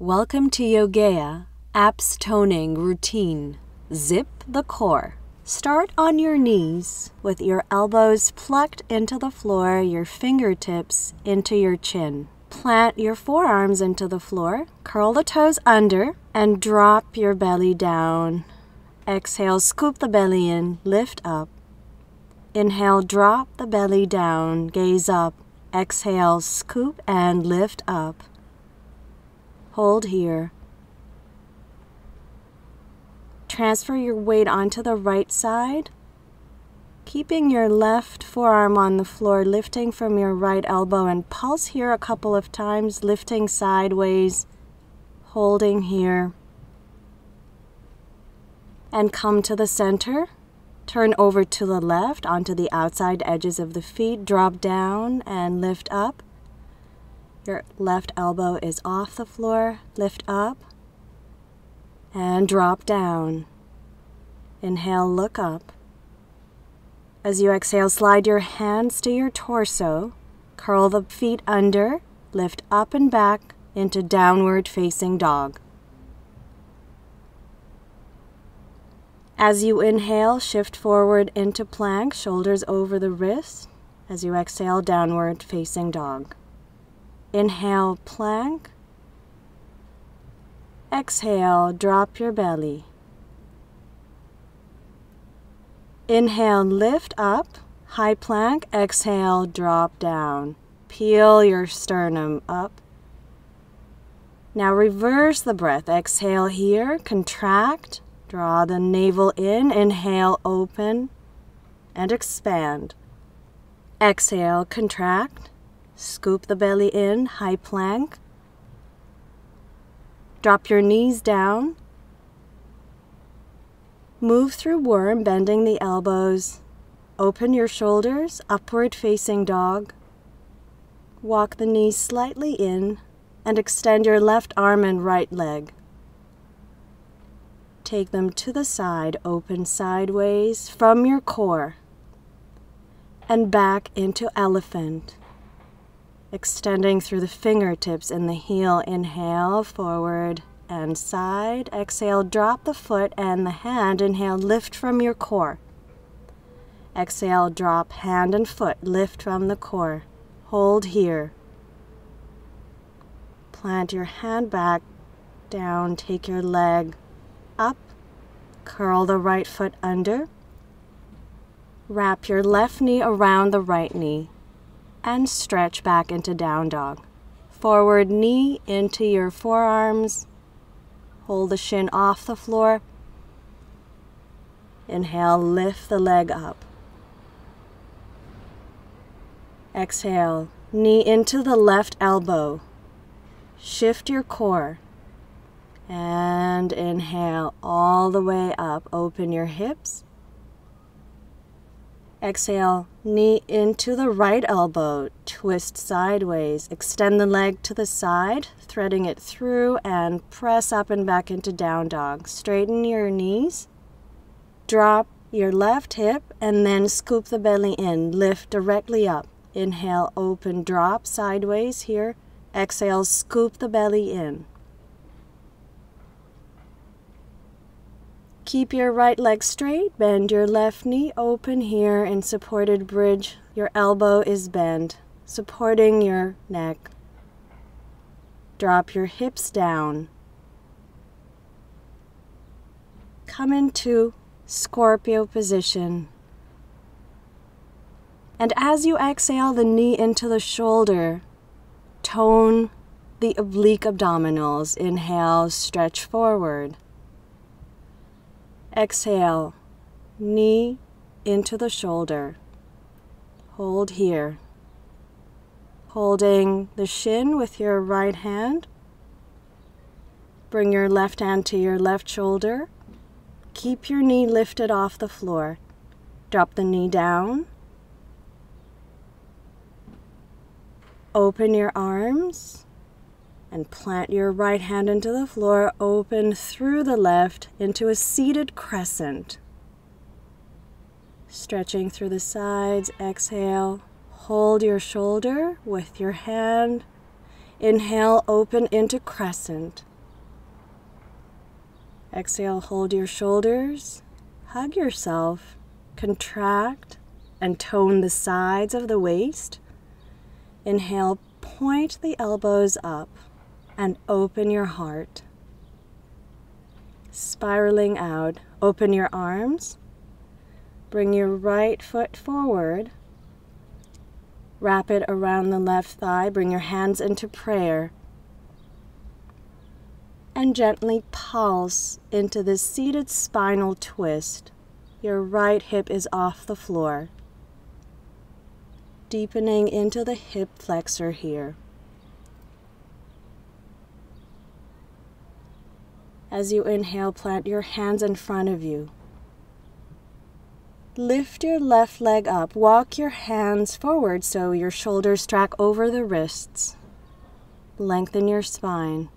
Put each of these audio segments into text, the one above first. Welcome to Yogea, abs toning routine. Zip the core. Start on your knees with your elbows plucked into the floor, your fingertips into your chin. Plant your forearms into the floor, curl the toes under, and drop your belly down. Exhale, scoop the belly in, lift up. Inhale, drop the belly down, gaze up. Exhale, scoop and lift up. Hold here. Transfer your weight onto the right side, keeping your left forearm on the floor, lifting from your right elbow, and pulse here a couple of times, lifting sideways, holding here. And come to the center. Turn over to the left onto the outside edges of the feet, drop down and lift up. Your left elbow is off the floor, lift up, and drop down. Inhale, look up. As you exhale, slide your hands to your torso, curl the feet under, lift up and back into downward facing dog. As you inhale, shift forward into plank, shoulders over the wrists. As you exhale, downward facing dog. Inhale, plank. Exhale, drop your belly. Inhale, lift up, high plank. Exhale, drop down. Peel your sternum up. Now reverse the breath. Exhale here, contract. Draw the navel in. Inhale, open and expand. Exhale, contract. Scoop the belly in, high plank. Drop your knees down. Move through worm, bending the elbows. Open your shoulders, upward facing dog. Walk the knees slightly in and extend your left arm and right leg. Take them to the side, open sideways from your core and back into elephant. Extending through the fingertips and the heel, inhale, forward and side. Exhale, drop the foot and the hand. Inhale, lift from your core. Exhale, drop hand and foot, lift from the core. Hold here. Plant your hand back, down, take your leg up. Curl the right foot under. Wrap your left knee around the right knee. And stretch back into down dog. Forward knee into your forearms. Hold the shin off the floor. Inhale, lift the leg up. Exhale, knee into the left elbow. Shift your core. And inhale all the way up. Open your hips. Exhale, knee into the right elbow, twist sideways, extend the leg to the side, threading it through, and press up and back into down dog. Straighten your knees, drop your left hip, and then scoop the belly in, lift directly up. Inhale, open, drop sideways here. Exhale, scoop the belly in. Keep your right leg straight, bend your left knee, open here in supported bridge. Your elbow is bent, supporting your neck. Drop your hips down. Come into Scorpio position. And as you exhale, the knee into the shoulder, tone the oblique abdominals. Inhale, stretch forward. Exhale, knee into the shoulder. Hold here. Holding the shin with your right hand. Bring your left hand to your left shoulder. Keep your knee lifted off the floor. Drop the knee down. Open your arms. And plant your right hand into the floor, open through the left into a seated crescent. Stretching through the sides, exhale, hold your shoulder with your hand. Inhale, open into crescent. Exhale, hold your shoulders, hug yourself, contract and tone the sides of the waist. Inhale, point the elbows up and open your heart. Spiraling out, open your arms, bring your right foot forward, wrap it around the left thigh, bring your hands into prayer, and gently pulse into this seated spinal twist. Your right hip is off the floor, deepening into the hip flexor here. As you inhale, plant your hands in front of you. Lift your left leg up. Walk your hands forward so your shoulders track over the wrists. Lengthen your spine.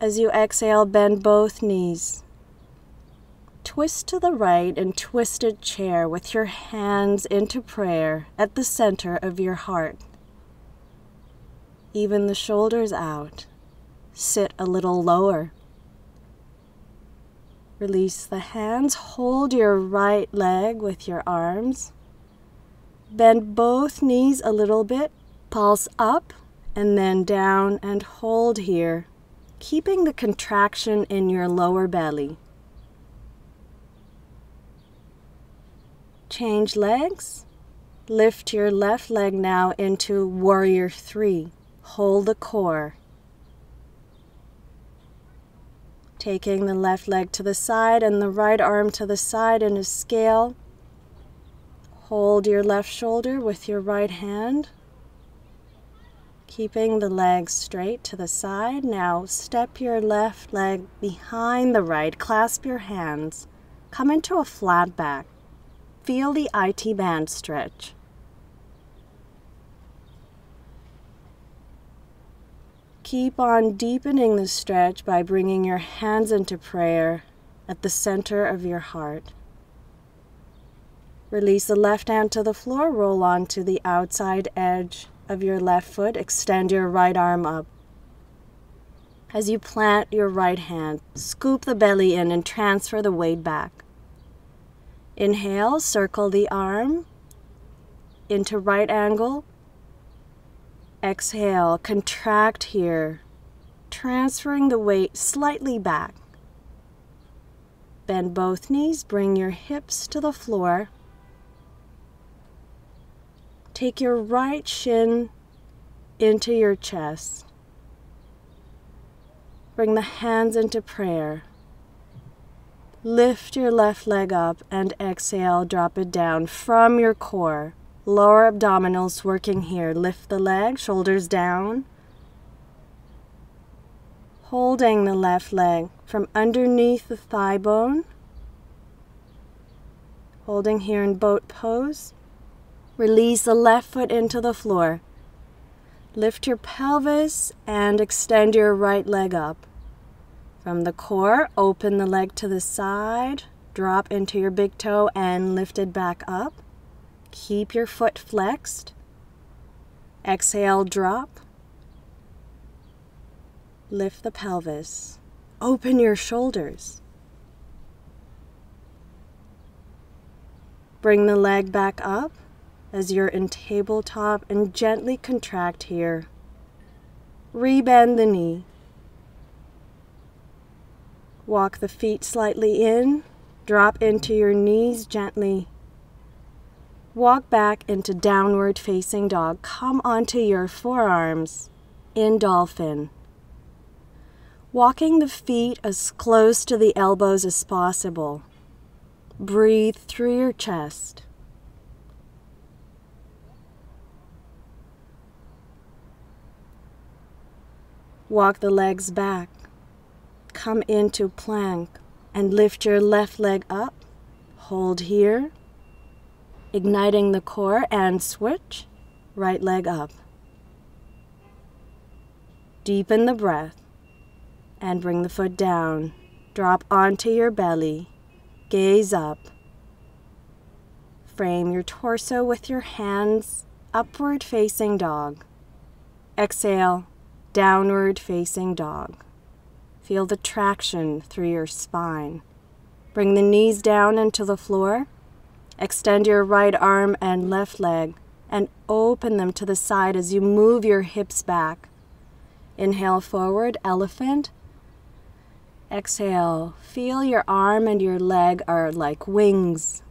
As you exhale, bend both knees. Twist to the right in twisted chair with your hands into prayer at the center of your heart. Even the shoulders out. Sit a little lower. Release the hands. Hold your right leg with your arms. Bend both knees a little bit. Pulse up and then down and hold here, keeping the contraction in your lower belly. Change legs. Lift your left leg now into Warrior Three. Hold the core. Taking the left leg to the side and the right arm to the side in a scale. Hold your left shoulder with your right hand. Keeping the legs straight to the side. Now step your left leg behind the right. Clasp your hands. Come into a flat back. Feel the IT band stretch. Keep on deepening the stretch by bringing your hands into prayer at the center of your heart. Release the left hand to the floor, roll onto the outside edge of your left foot, extend your right arm up. As you plant your right hand, scoop the belly in and transfer the weight back. Inhale, circle the arm into right angle. Exhale, contract here, transferring the weight slightly back. Bend both knees, bring your hips to the floor. Take your right shin into your chest. Bring the hands into prayer. Lift your left leg up and exhale, drop it down from your core. Lower abdominals working here. Lift the leg, shoulders down. Holding the left leg from underneath the thigh bone. Holding here in boat pose. Release the left foot into the floor. Lift your pelvis and extend your right leg up. From the core, open the leg to the side. Drop into your big toe and lift it back up. Keep your foot flexed. Exhale, drop. Lift the pelvis. Open your shoulders. Bring the leg back up as you're in tabletop and gently contract here. Rebend the knee. Walk the feet slightly in. Drop into your knees gently. Walk back into downward facing dog. Come onto your forearms in dolphin. Walking the feet as close to the elbows as possible. Breathe through your chest. Walk the legs back. Come into plank and lift your left leg up. Hold here. Igniting the core and switch, right leg up. Deepen the breath and bring the foot down. Drop onto your belly, gaze up. Frame your torso with your hands, upward facing dog. Exhale, downward facing dog. Feel the traction through your spine. Bring the knees down into the floor. Extend your right arm and left leg and open them to the side as you move your hips back. Inhale forward, elephant. Exhale, feel your arm and your leg are like wings.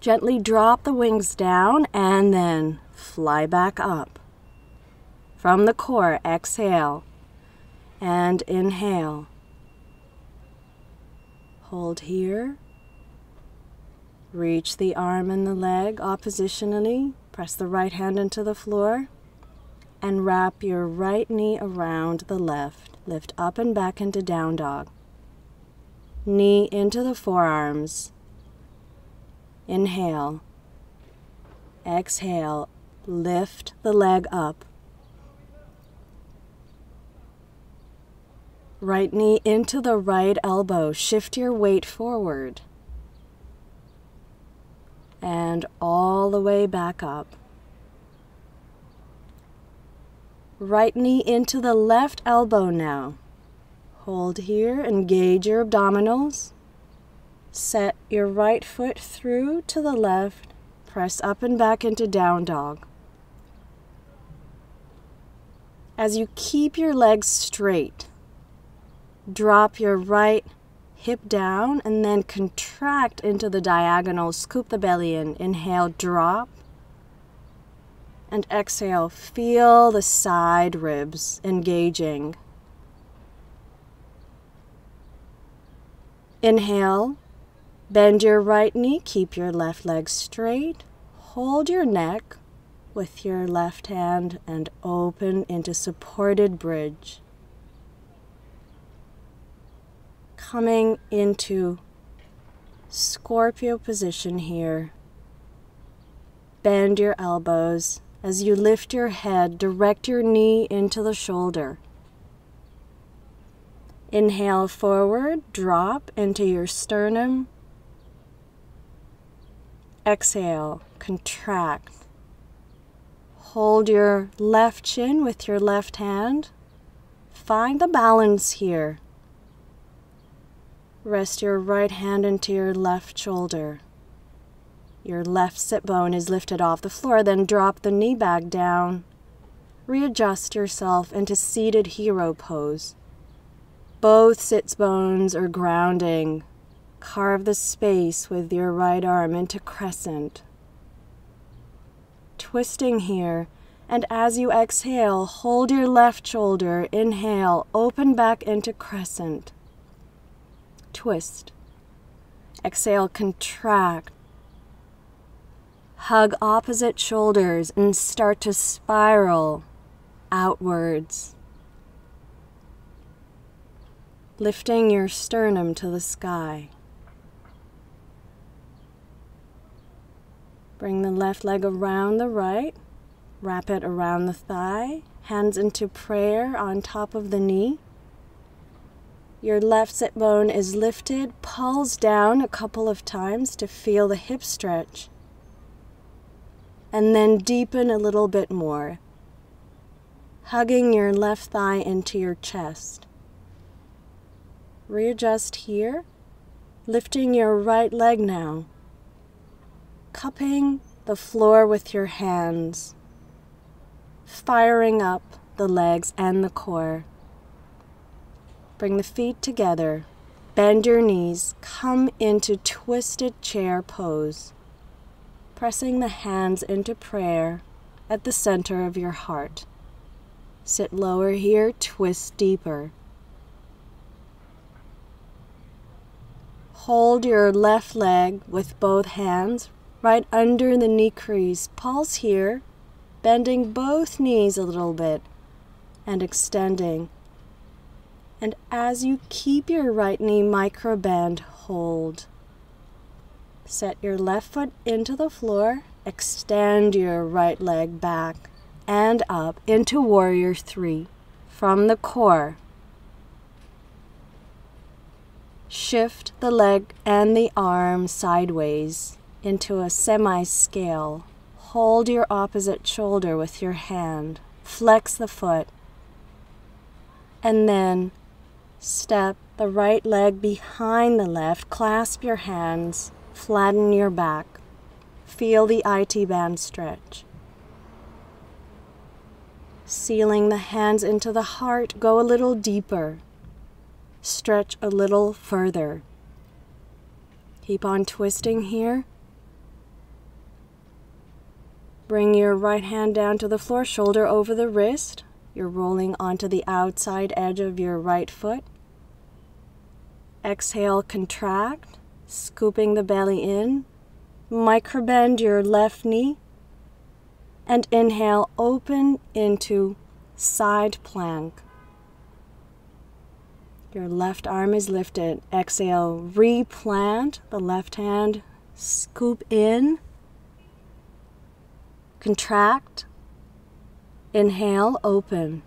Gently drop the wings down and then fly back up. From the core, exhale and inhale. Hold here. Reach the arm and the leg oppositionally. Press the right hand into the floor and wrap your right knee around the left. Lift up and back into down dog. Knee into the forearms. Inhale. Exhale. Lift the leg up. Right knee into the right elbow. Shift your weight forward. And all the way back up. Right knee into the left elbow now. Hold here, engage your abdominals. Set your right foot through to the left. Press up and back into down dog. As you keep your legs straight, drop your right hip down and then contract into the diagonal. Scoop the belly in. Inhale, drop. And exhale, feel the side ribs engaging. Inhale, bend your right knee, keep your left leg straight. Hold your neck with your left hand and open into supported bridge. Coming into Scorpio position here. Bend your elbows. As you lift your head, direct your knee into the shoulder. Inhale forward, drop into your sternum. Exhale, contract. Hold your left chin with your left hand. Find the balance here. Rest your right hand into your left shoulder. Your left sit bone is lifted off the floor, then drop the knee back down. Readjust yourself into seated hero pose. Both sit bones are grounding. Carve the space with your right arm into crescent. Twisting here, and as you exhale, hold your left shoulder. Inhale, open back into crescent. Twist. Exhale, contract. Hug opposite shoulders and start to spiral outwards. Lifting your sternum to the sky. Bring the left leg around the right. Wrap it around the thigh. Hands into prayer on top of the knee. Your left sit bone is lifted. Pulse down a couple of times to feel the hip stretch. And then deepen a little bit more, hugging your left thigh into your chest. Readjust here, lifting your right leg now, cupping the floor with your hands, firing up the legs and the core. Bring the feet together, bend your knees, come into twisted chair pose. Pressing the hands into prayer at the center of your heart. Sit lower here, twist deeper. Hold your left leg with both hands right under the knee crease. Pulse here, bending both knees a little bit and extending. And as you keep your right knee micro bend, hold. Set your left foot into the floor, extend your right leg back and up into Warrior Three from the core. Shift the leg and the arm sideways into a semi-scale. Hold your opposite shoulder with your hand, flex the foot, and then Step the right leg behind the left, clasp your hands, flatten your back. Feel the IT band stretch. Sealing the hands into the heart, go a little deeper. Stretch a little further. Keep on twisting here. Bring your right hand down to the floor, shoulder over the wrist. You're rolling onto the outside edge of your right foot. Exhale, contract, scooping the belly in. Microbend your left knee. And inhale, open into side plank. Your left arm is lifted. Exhale, replant the left hand, scoop in, contract, inhale, open.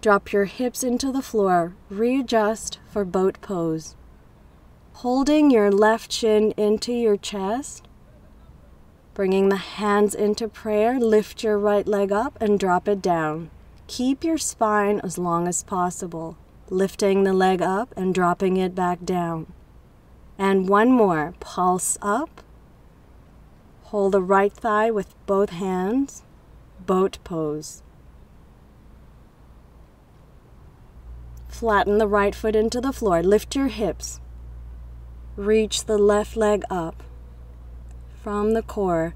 Drop your hips into the floor, readjust for boat pose. Holding your left shin into your chest, bringing the hands into prayer, lift your right leg up and drop it down. Keep your spine as long as possible, lifting the leg up and dropping it back down. And one more, pulse up, hold the right thigh with both hands, boat pose. Flatten the right foot into the floor, lift your hips, reach the left leg up from the core,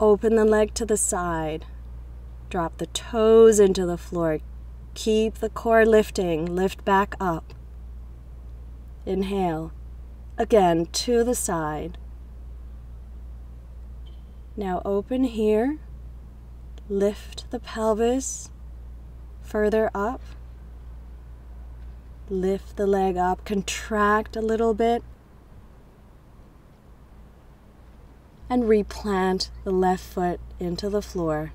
open the leg to the side, drop the toes into the floor, keep the core lifting, lift back up, inhale, again to the side. Now open here, lift the pelvis further up, lift the leg up, contract a little bit, and replant the left foot into the floor.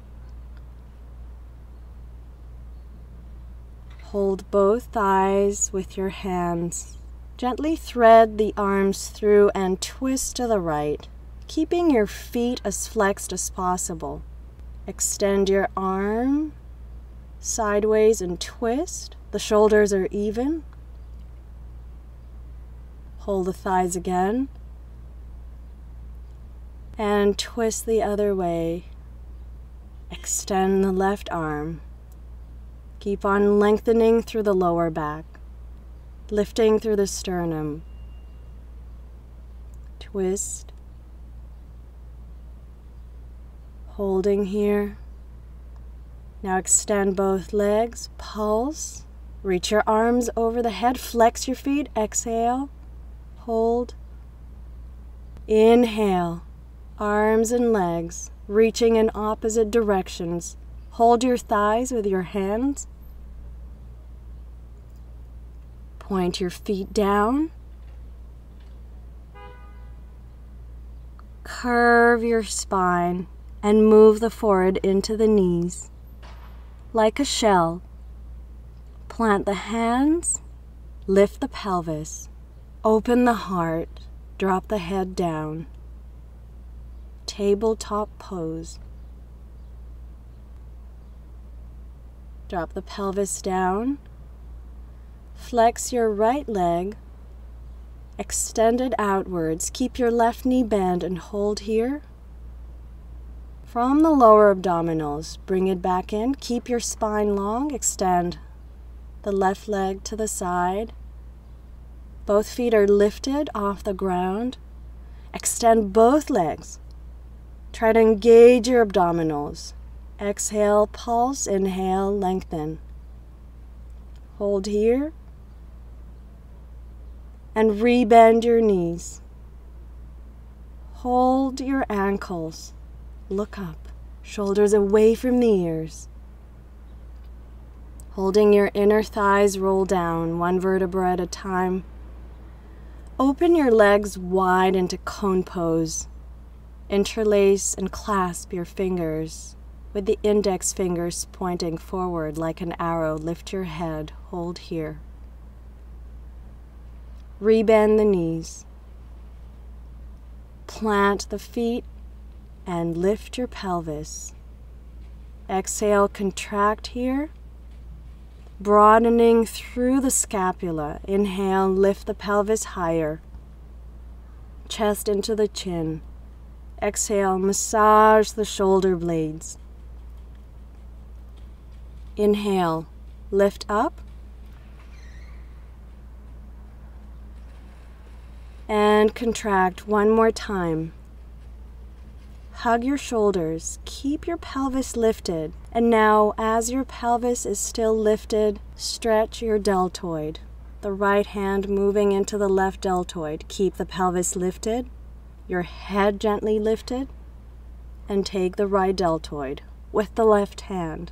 Hold both thighs with your hands. Gently thread the arms through and twist to the right, keeping your feet as flexed as possible. Extend your arm sideways and twist. The shoulders are even. Hold the thighs again. And twist the other way. Extend the left arm. Keep on lengthening through the lower back, lifting through the sternum. Twist. Holding here. Now extend both legs, pulse. Reach your arms over the head, flex your feet, exhale, hold. Inhale. Arms and legs reaching in opposite directions. Hold your thighs with your hands. Point your feet down. Curve your spine and move the forehead into the knees. Like a shell, plant the hands, lift the pelvis, open the heart, drop the head down. Tabletop pose. Drop the pelvis down. Flex your right leg. Extend it outwards. Keep your left knee bent and hold here. From the lower abdominals, bring it back in. Keep your spine long. Extend the left leg to the side. Both feet are lifted off the ground. Extend both legs. Try to engage your abdominals. Exhale, pulse, inhale, lengthen. Hold here. And rebend your knees. Hold your ankles. Look up, shoulders away from the ears. Holding your inner thighs, roll down, one vertebra at a time. Open your legs wide into cone pose. Interlace and clasp your fingers with the index fingers pointing forward like an arrow. Lift your head, hold here. Rebend the knees. Plant the feet and lift your pelvis. Exhale, contract here. broadening through the scapula. Inhale, lift the pelvis higher, chest into the chin. Exhale, massage the shoulder blades. Inhale, lift up. And contract one more time. Hug your shoulders, keep your pelvis lifted. And now, as your pelvis is still lifted, stretch your deltoid. The right hand moving into the left deltoid. Keep the pelvis lifted, your head gently lifted, and take the right deltoid with the left hand.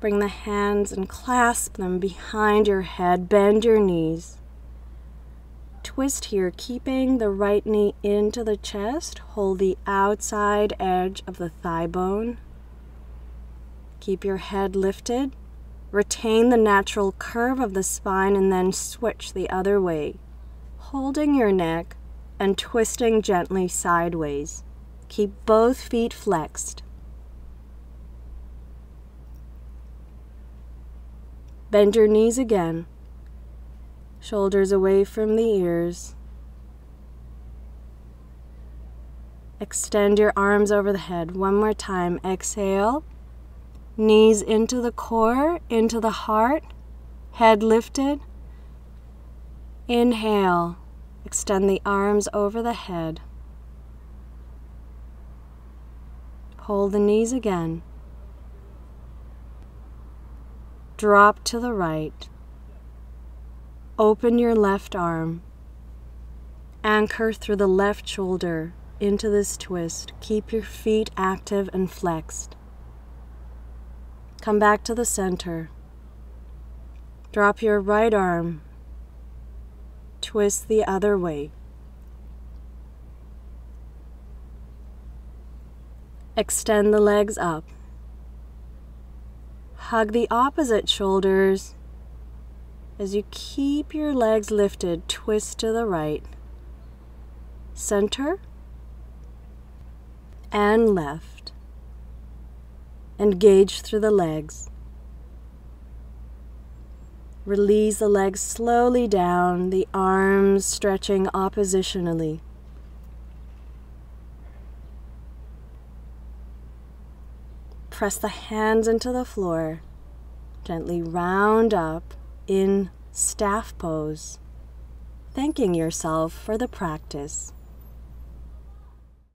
Bring the hands and clasp them behind your head. Bend your knees. Twist here, keeping the right knee into the chest. Hold the outside edge of the thigh bone. Keep your head lifted. Retain the natural curve of the spine and then switch the other way, holding your neck and twisting gently sideways. Keep both feet flexed. Bend your knees again. Shoulders away from the ears. Extend your arms over the head. One more time. Exhale. Knees into the core, into the heart. Head lifted. Inhale. Extend the arms over the head. Hold the knees again. Drop to the right. Open your left arm. Anchor through the left shoulder into this twist. Keep your feet active and flexed. Come back to the center. Drop your right arm. Twist the other way. Extend the legs up. Hug the opposite shoulders. As you keep your legs lifted, twist to the right, center, and left. Engage through the legs. Release the legs slowly down, the arms stretching oppositionally. Press the hands into the floor, gently round up in staff pose, thanking yourself for the practice.